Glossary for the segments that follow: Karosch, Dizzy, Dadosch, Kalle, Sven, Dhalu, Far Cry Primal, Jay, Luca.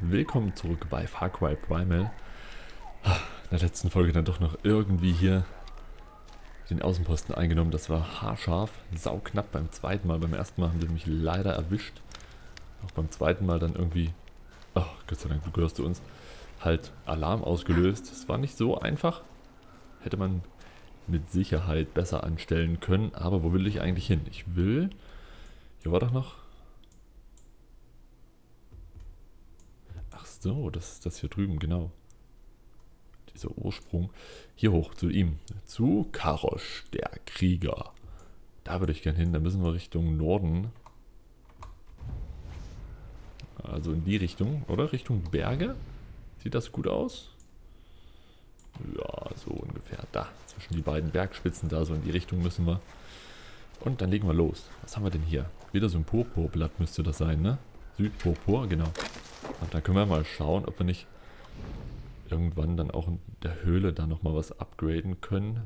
Willkommen zurück bei Far Cry Primal. In der letzten Folge dann doch noch irgendwie hier den Außenposten eingenommen. Das war haarscharf, sauknapp beim zweiten Mal. Beim ersten Mal haben sie mich leider erwischt. Auch beim zweiten Mal dann irgendwie, oh Gott sei Dank, du gehörst zu uns, halt Alarm ausgelöst. Das war nicht so einfach. Hätte man mit Sicherheit besser anstellen können. Aber wo will ich eigentlich hin? Ich will, hier war doch noch... So, das ist das hier drüben, genau. Dieser Ursprung. Hier hoch, zu ihm. Zu Karosch, der Krieger. Da würde ich gern hin, da müssen wir Richtung Norden. Also in die Richtung, oder? Richtung Berge? Sieht das gut aus? Ja, so ungefähr. Da, zwischen die beiden Bergspitzen, da so in die Richtung müssen wir. Und dann legen wir los. Was haben wir denn hier? Wieder so ein Purpurblatt müsste das sein, ne? Südpurpur, genau. Und dann können wir mal schauen, ob wir nicht irgendwann dann auch in der Höhle da nochmal was upgraden können.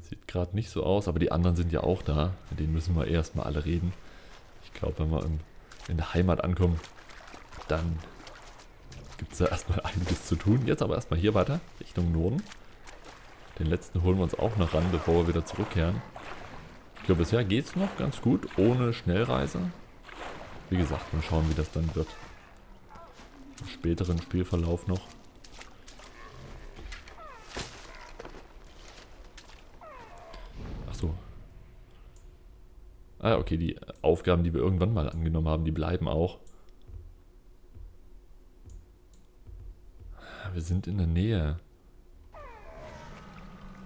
Sieht gerade nicht so aus, aber die anderen sind ja auch da. Mit denen müssen wir erstmal alle reden. Ich glaube, wenn wir in der Heimat ankommen, dann gibt es da erstmal einiges zu tun. Jetzt aber erstmal hier weiter, Richtung Norden. Den letzten holen wir uns auch noch ran, bevor wir wieder zurückkehren. Ich glaube, bisher geht es noch ganz gut, ohne Schnellreise. Wie gesagt, mal schauen, wie das dann wird. Im späteren Spielverlauf noch. Ach so. Ah ja, okay, die Aufgaben, die wir irgendwann mal angenommen haben, die bleiben auch. Wir sind in der Nähe.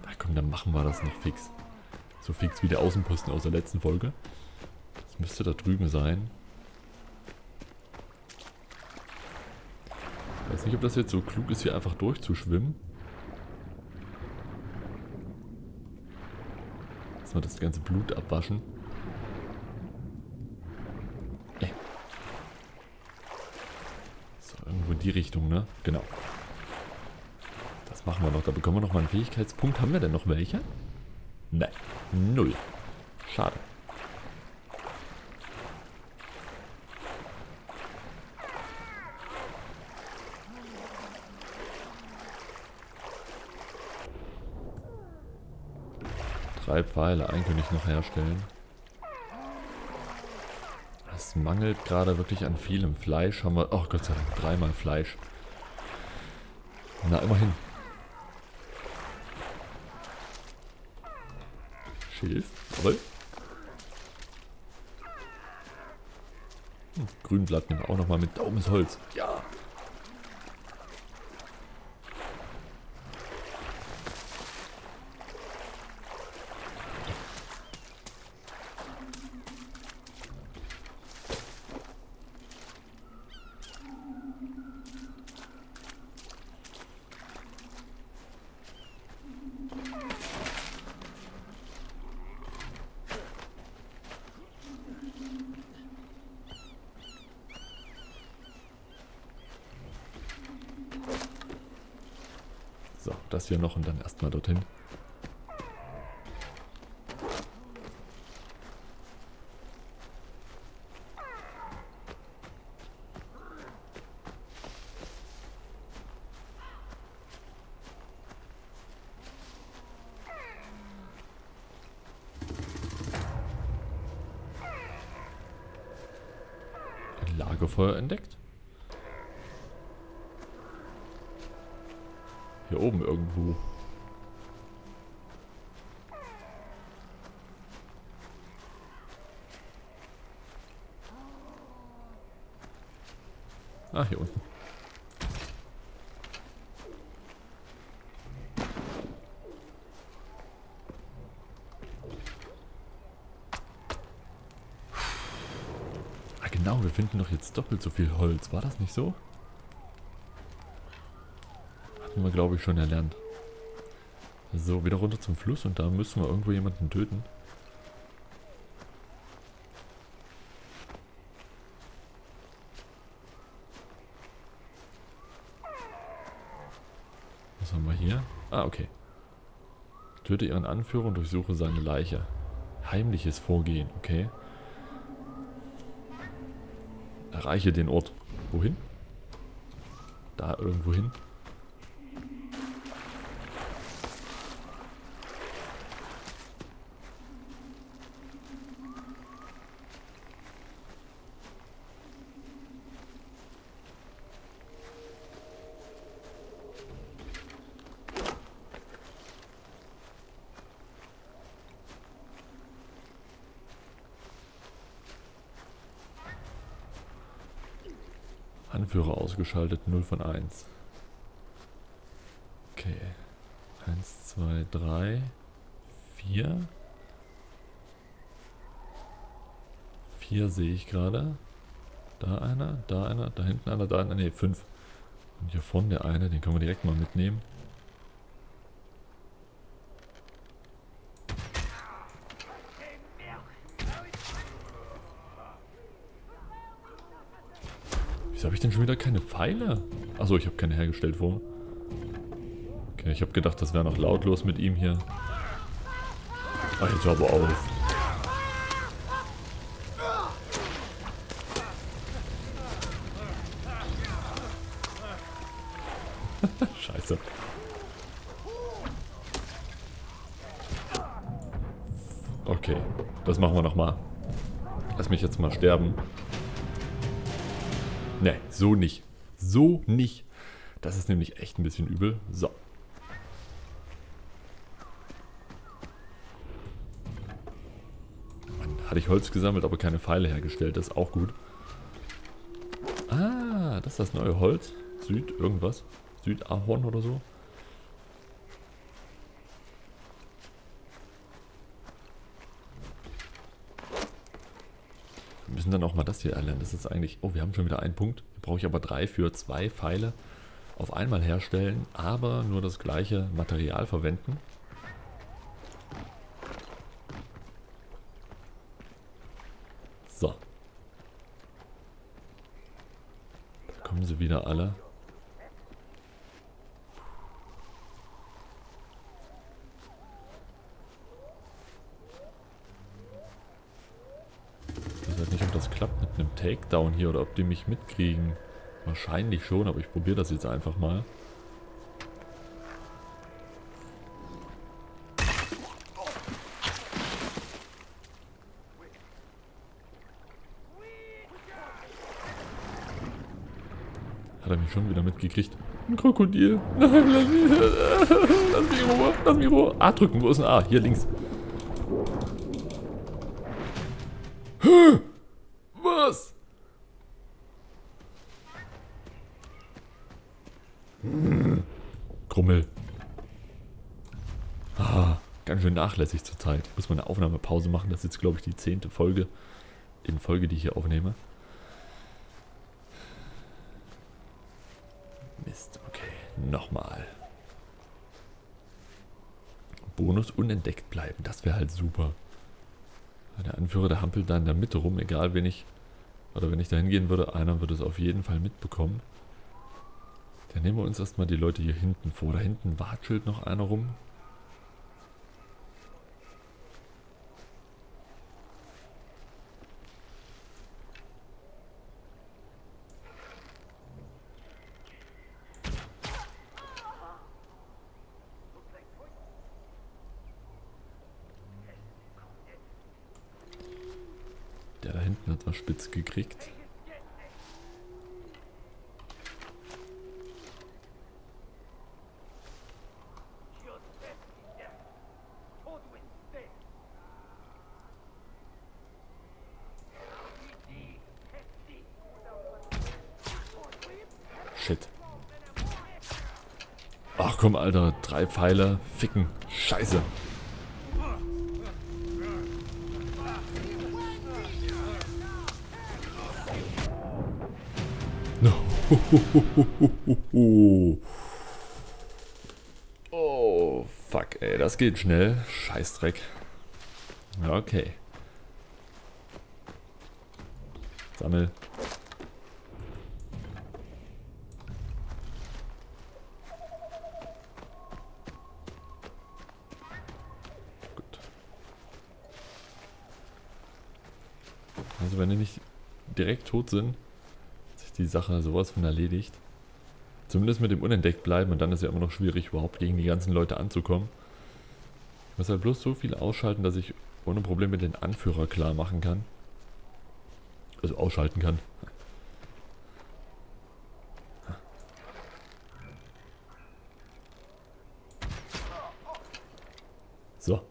Na komm, dann machen wir das noch fix. So fix wie der Außenposten aus der letzten Folge. Das müsste da drüben sein. Ich weiß nicht, ob das jetzt so klug ist, hier einfach durchzuschwimmen. Lass mal das ganze Blut abwaschen. So, irgendwo in die Richtung, ne? Genau. Das machen wir noch. Da bekommen wir nochmal einen Fähigkeitspunkt. Haben wir denn noch welche? Nein. 0. Schade. Drei Pfeile, einen könnte ich noch herstellen. Es mangelt gerade wirklich an vielem Fleisch. Haben wir, oh Gott sei Dank, 3-mal Fleisch. Na, immerhin. Schilf, toll. Grünblatt nehmen wir auch nochmal mit. Daumen ist Holz, ja. So, das hier noch und dann erstmal dorthin. Ein Lagerfeuer entdeckt. Hier oben irgendwo. Ah, hier unten. Ah genau, wir finden doch jetzt doppelt so viel Holz. War das nicht so? Haben wir, glaube ich, schon erlernt. So, wieder runter zum Fluss und da müssen wir irgendwo jemanden töten. Was haben wir hier? Ah, okay. Töte ihren Anführer und durchsuche seine Leiche. Heimliches Vorgehen, okay. Erreiche den Ort. Wohin? Da irgendwo hin. Anführer ausgeschaltet, 0 von 1. Okay. 1, 2, 3, 4. 4 sehe ich gerade. Da einer, da hinten einer, da einer. Ne, 5. Und hier vorne der eine, den können wir direkt mal mitnehmen. Habe ich denn schon wieder keine Pfeile? Achso, ich habe keine hergestellt vor. Okay, ich habe gedacht, das wäre noch lautlos mit ihm hier. Ach, jetzt hör aber auf. Scheiße. Okay, das machen wir nochmal. Lass mich jetzt mal sterben. Ne, so nicht. So nicht. Das ist nämlich echt ein bisschen übel. So. Mann, hatte ich Holz gesammelt, aber keine Pfeile hergestellt. Das ist auch gut. Ah, das ist das neue Holz. Süd irgendwas. Südahorn oder so. Wir müssen dann auch mal das hier erlernen. Das ist eigentlich... Oh, wir haben schon wieder einen Punkt. Da brauche ich aber 3 für 2 Pfeile auf einmal herstellen, aber nur das gleiche Material verwenden. So. Da kommen sie wieder alle. Einem Takedown hier oder ob die mich mitkriegen. Wahrscheinlich schon, aber ich probiere das jetzt einfach mal. Hat er mich schon wieder mitgekriegt? Ein Krokodil. Nein, lass mich in Ruhe. Lass mich in Ruhe. A drücken. Wo ist ein A? Hier links. Krummel. Ah, ganz schön nachlässig zur Zeit. Ich muss mal eine Aufnahmepause machen. Das ist jetzt, glaube ich, die 10. Folge in Folge, die ich hier aufnehme. Mist, okay. Nochmal. Bonus unentdeckt bleiben. Das wäre halt super. Der Anführer, der hampelt da in der Mitte rum. Egal, wenn ich... Oder wenn ich da hingehen würde, einer würde es auf jeden Fall mitbekommen. Dann nehmen wir uns erstmal die Leute hier hinten vor. Da hinten watschelt noch einer rum. Der da hinten hat was spitz gekriegt. Shit. Ach komm, Alter. 3 Pfeile. Ficken. Scheiße. No. Oh, fuck, ey. Das geht schnell. Scheißdreck. Okay. Sammel. Wenn die nicht direkt tot sind, ist die Sache sowas von erledigt. Zumindest mit dem unentdeckt bleiben, und dann ist ja immer noch schwierig, überhaupt gegen die ganzen Leute anzukommen. Ich muss halt bloß so viel ausschalten, dass ich ohne Probleme den Anführer klar machen kann. Also ausschalten kann. So.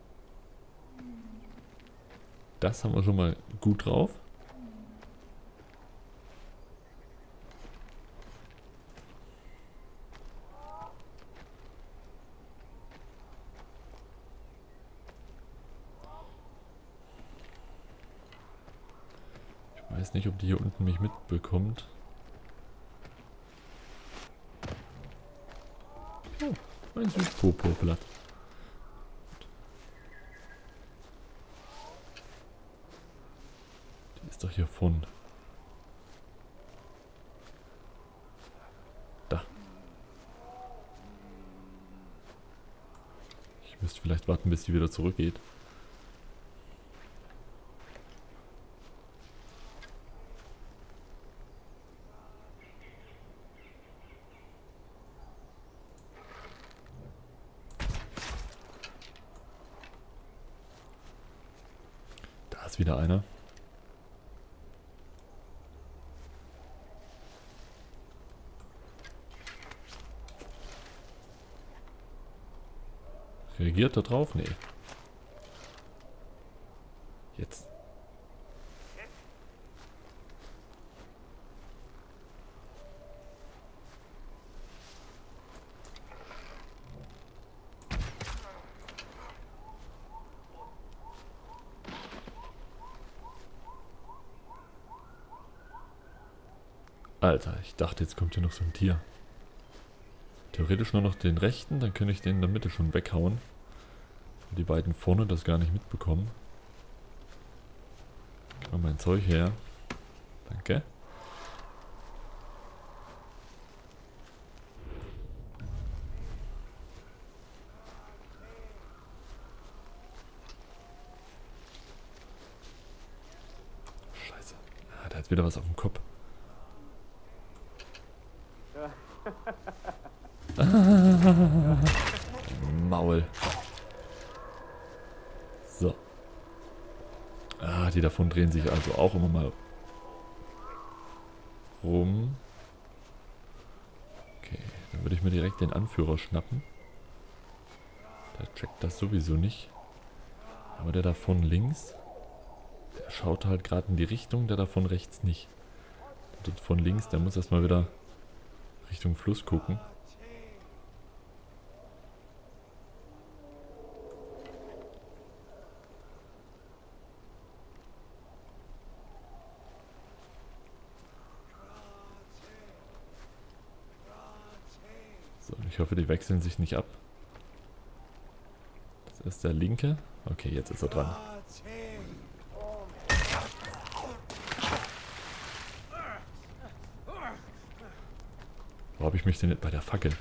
Das haben wir schon mal gut drauf. Ich weiß nicht, ob die hier unten mich mitbekommt. Oh, mein Süßpopoblatt. Doch hier von da. Ich müsste vielleicht warten, bis sie wieder zurückgeht. Da ist wieder einer. Reagiert da drauf? Nee. Jetzt. Alter, ich dachte, jetzt kommt hier noch so ein Tier. Theoretisch nur noch den rechten, dann könnte ich den in der Mitte schon weghauen. Und die beiden vorne das gar nicht mitbekommen. Ich mache mein Zeug her. Danke. Scheiße. Ah, der hat wieder was auf dem Kopf. Ah, Maul. So. Ah, die davon drehen sich also auch immer mal rum. Okay, dann würde ich mir direkt den Anführer schnappen. Der checkt das sowieso nicht. Aber der davon links, der schaut halt gerade in die Richtung, der davon rechts nicht. Der von links, der muss erstmal wieder Richtung Fluss gucken. Ich hoffe, die wechseln sich nicht ab. Das ist der linke. Okay, jetzt ist er dran. Wo habe ich mich denn jetzt bei der Fackel?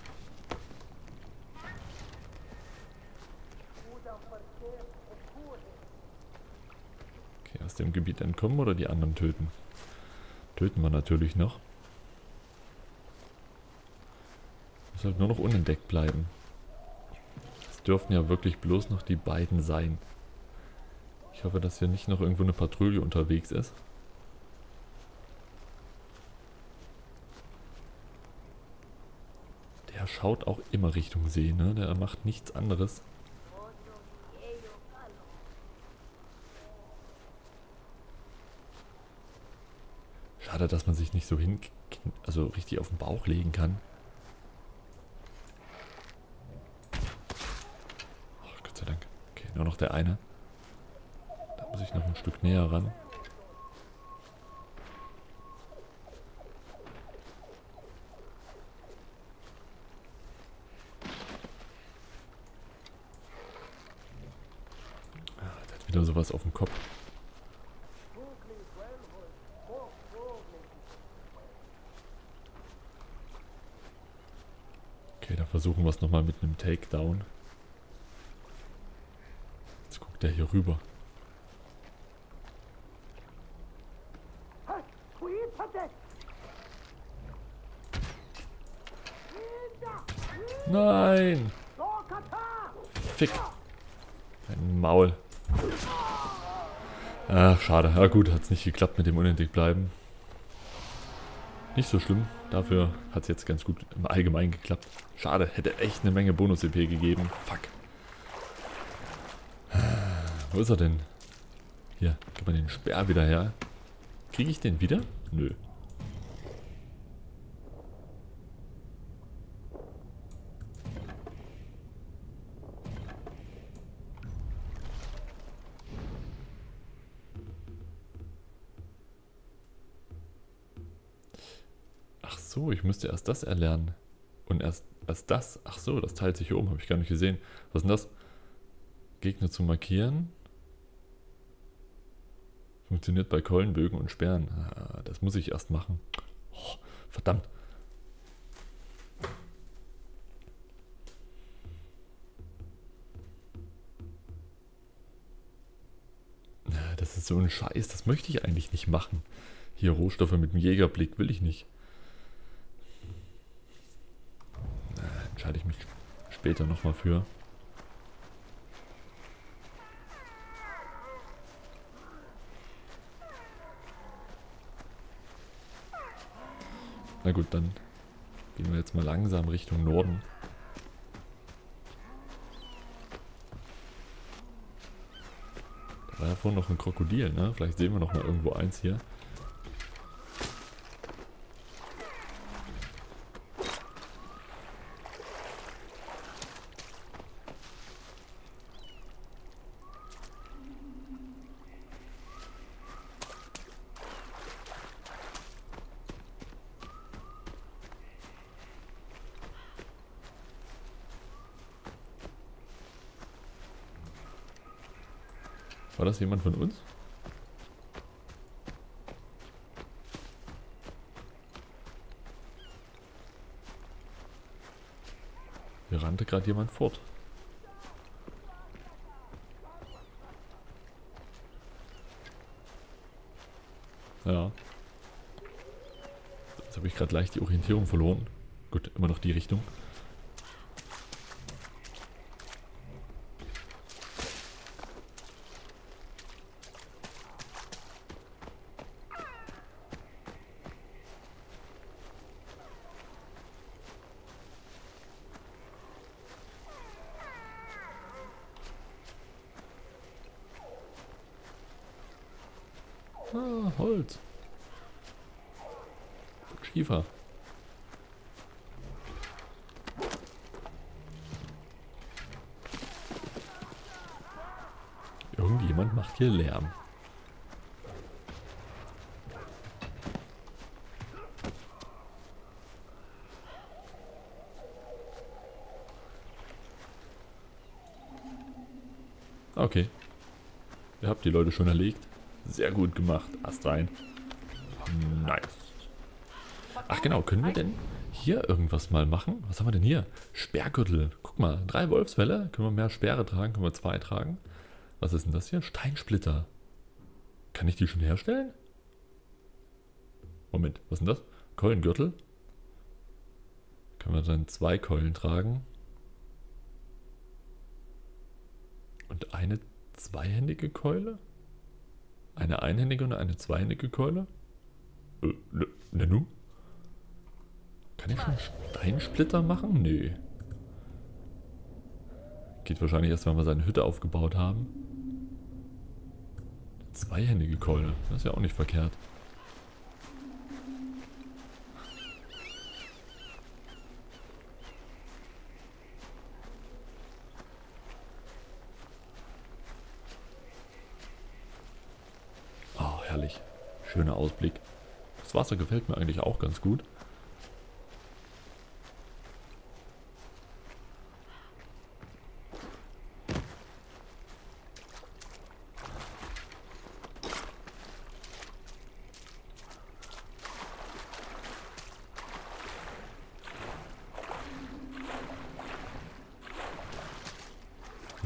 Okay, aus dem Gebiet entkommen oder die anderen töten? Töten wir natürlich noch. Halt nur noch unentdeckt bleiben. Es dürften ja wirklich bloß noch die beiden sein. Ich hoffe, dass hier nicht noch irgendwo eine Patrouille unterwegs ist. Der schaut auch immer Richtung See, ne? Der macht nichts anderes. Schade, dass man sich nicht so also richtig auf den Bauch legen kann. Nur noch der eine. Da muss ich noch ein Stück näher ran. Ah, der hat wieder sowas auf dem Kopf. Okay, dann versuchen wir es nochmal mit einem Takedown. Der hier rüber. Nein! Fick! Ein Maul. Ach, schade. Ja gut, hat es nicht geklappt mit dem unentdeckt bleiben. Nicht so schlimm. Dafür hat es jetzt ganz gut im Allgemeinen geklappt. Schade, hätte echt eine Menge Bonus-EP gegeben. Fuck. Wo ist er denn? Hier, gib mal den Speer wieder her. Kriege ich den wieder? Nö. Ach so, ich müsste erst das erlernen. Und erst das. Ach so, das teilt sich hier oben, habe ich gar nicht gesehen. Was ist denn das? Gegner zu markieren. Funktioniert bei Keulen, Bögen und Sperren. Ah, das muss ich erst machen. Oh, verdammt. Das ist so ein Scheiß. Das möchte ich eigentlich nicht machen. Hier Rohstoffe mit dem Jägerblick will ich nicht. Entscheide ich mich später nochmal für. Na gut, dann gehen wir jetzt mal langsam Richtung Norden. Da war ja vorhin noch ein Krokodil, ne? Vielleicht sehen wir noch mal irgendwo eins hier. War das jemand von uns? Hier rannte gerade jemand fort. Ja. Jetzt habe ich gerade leicht die Orientierung verloren. Gut, immer noch die Richtung. Ah, Holz. Schiefer. Irgendjemand macht hier Lärm. Okay. Ihr habt die Leute schon erlegt. Sehr gut gemacht. Ast rein. Nice. Ach genau, können wir denn hier irgendwas mal machen? Was haben wir denn hier? Sperrgürtel. Guck mal, 3 Wolfsfälle. Können wir mehr Sperre tragen? Können wir 2 tragen? Was ist denn das hier? Steinsplitter. Kann ich die schon herstellen? Moment, was ist denn das? Keulengürtel. Können wir dann 2 Keulen tragen? Und eine zweihändige Keule? Eine einhändige und eine zweihändige Keule? Na nun? Kann ich schon Steinsplitter machen? Nee. Geht wahrscheinlich erst, wenn wir seine Hütte aufgebaut haben. Eine zweihändige Keule. Das ist ja auch nicht verkehrt. Schöner Ausblick. Das Wasser gefällt mir eigentlich auch ganz gut.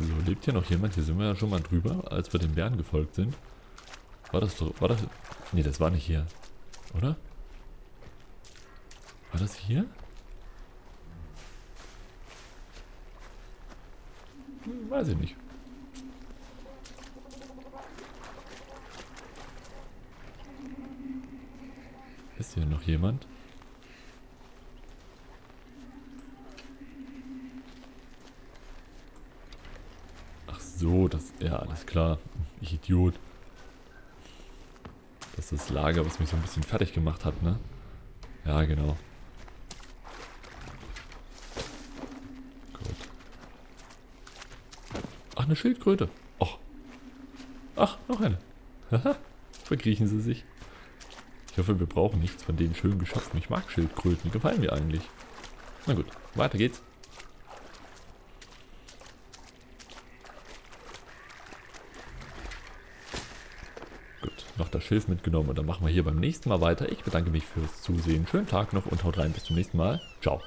So, lebt hier noch jemand? Hier sind wir ja schon mal drüber, als wir den Bären gefolgt sind. War das? Ne, das war nicht hier. Oder? War das hier? Weiß ich nicht. Ist hier noch jemand? Ach so, das... Ja, alles klar. Ich Idiot. Das ist das Lager, was mich so ein bisschen fertig gemacht hat, ne? Ja, genau. Gut. Ach, eine Schildkröte. Och. Ach, noch eine. Haha, verkriechen sie sich. Ich hoffe, wir brauchen nichts von den schönen Geschöpfen. Ich mag Schildkröten, die gefallen mir eigentlich. Na gut, weiter geht's. Gut, noch das Schilf mitgenommen und dann machen wir hier beim nächsten Mal weiter. Ich bedanke mich fürs Zusehen. Schönen Tag noch und haut rein. Bis zum nächsten Mal. Ciao.